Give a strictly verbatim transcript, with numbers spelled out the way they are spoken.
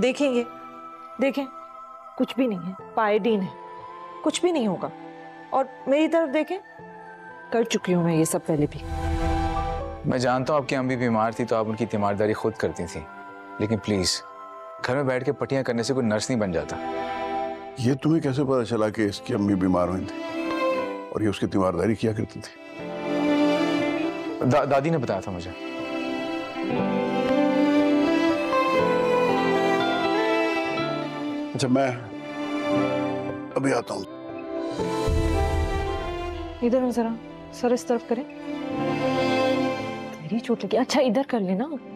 देखेंगे, देखें कुछ भी नहीं है, पायोडीन है, कुछ भी नहीं होगा। और मेरी तरफ देखें, कर चुकी हूँ मैं ये सब पहले भी। मैं जानता हूँ आपकी अम्मी बीमार थी तो आप उनकी तीमारदारी खुद करती थी, लेकिन प्लीज़ घर में बैठ के पट्टियाँ करने से कोई नर्स नहीं बन जाता। ये तुम्हें कैसे पता चला कि इसकी अम्मी बीमार हुई थी और ये उसकी तीमारदारी किया करती थी? दा, दादी ने बताया था मुझे। अच्छा मैं अभी आता हूँ। इधर हो जरा, सर इस तरफ करें, मेरी चोट लगी। अच्छा इधर कर लेना।